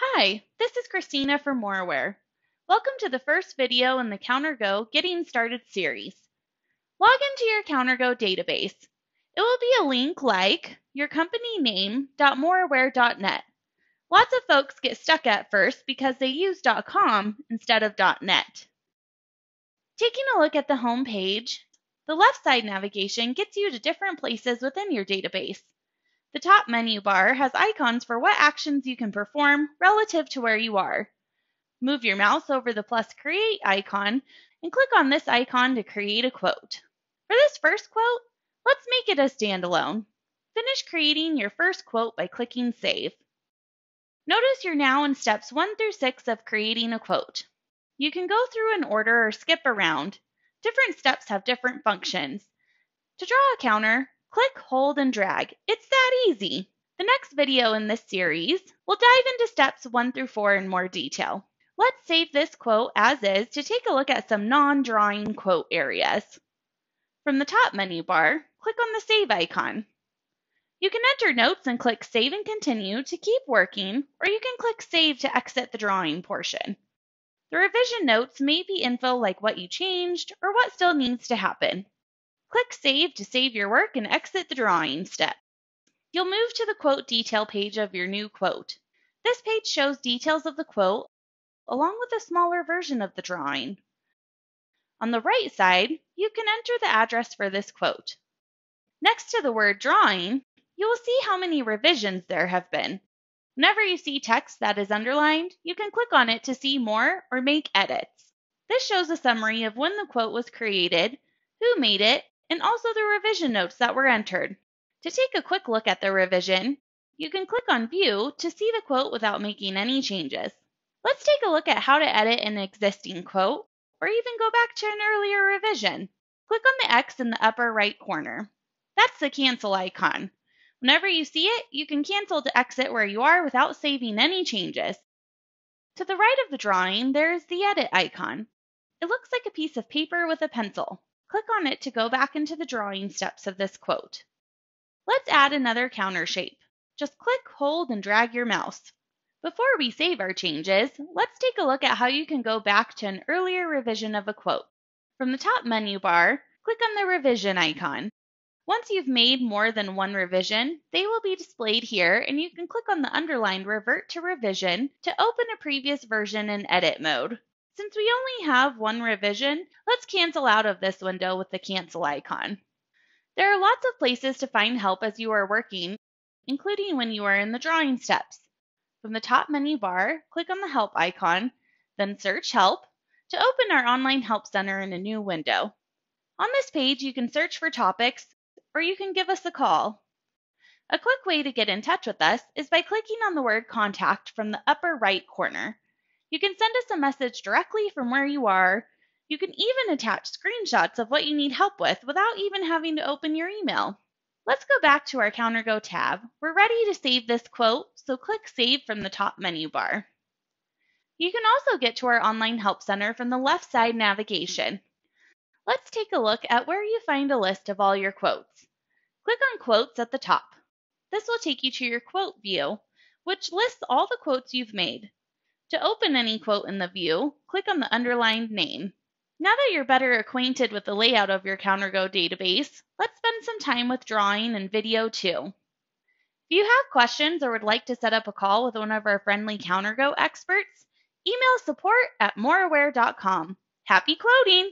Hi, this is Christina from MoreAware. Welcome to the first video in the CounterGo Getting Started series. Log into your CounterGo database. It will be a link like your company name.moreaware.net. Lots of folks get stuck at first because they use .com instead of .net. Taking a look at the home page, the left side navigation gets you to different places within your database. The top menu bar has icons for what actions you can perform relative to where you are. Move your mouse over the plus create icon and click on this icon to create a quote. For this first quote, let's make it a standalone. Finish creating your first quote by clicking save. Notice you're now in steps 1 through 6 of creating a quote. You can go through in order or skip around. Different steps have different functions. To draw a counter, click, hold, and drag. It's that easy. The next video in this series will dive into steps 1 through 4 in more detail. Let's save this quote as is to take a look at some non-drawing quote areas. From the top menu bar, click on the save icon. You can enter notes and click save and continue to keep working, or you can click save to exit the drawing portion. The revision notes may be info like what you changed or what still needs to happen. Click Save to save your work and exit the drawing step. You'll move to the quote detail page of your new quote. This page shows details of the quote along with a smaller version of the drawing. On the right side, you can enter the address for this quote. Next to the word drawing, you will see how many revisions there have been. Whenever you see text that is underlined, you can click on it to see more or make edits. This shows a summary of when the quote was created, who made it, and also the revision notes that were entered. To take a quick look at the revision, you can click on View to see the quote without making any changes. Let's take a look at how to edit an existing quote, or even go back to an earlier revision. Click on the X in the upper right corner. That's the cancel icon. Whenever you see it, you can cancel to exit where you are without saving any changes. To the right of the drawing, there is the edit icon. It looks like a piece of paper with a pencil. Click on it to go back into the drawing steps of this quote. Let's add another counter shape. Just click, hold, and drag your mouse. Before we save our changes, let's take a look at how you can go back to an earlier revision of a quote. From the top menu bar, click on the revision icon. Once you've made more than one revision, they will be displayed here, and you can click on the underlined Revert to Revision to open a previous version in edit mode. Since we only have one revision, let's cancel out of this window with the cancel icon. There are lots of places to find help as you are working, including when you are in the drawing steps. From the top menu bar, click on the help icon, then search help to open our online help center in a new window. On this page, you can search for topics or you can give us a call. A quick way to get in touch with us is by clicking on the word contact from the upper right corner. You can send us a message directly from where you are. You can even attach screenshots of what you need help with without even having to open your email. Let's go back to our CounterGo tab. We're ready to save this quote, so click Save from the top menu bar. You can also get to our online help center from the left side navigation. Let's take a look at where you find a list of all your quotes. Click on Quotes at the top. This will take you to your quote view, which lists all the quotes you've made. To open any quote in the view, click on the underlined name. Now that you're better acquainted with the layout of your CounterGo database, let's spend some time with drawing and video too. If you have questions or would like to set up a call with one of our friendly CounterGo experts, email support@moreaware.com. Happy quoting!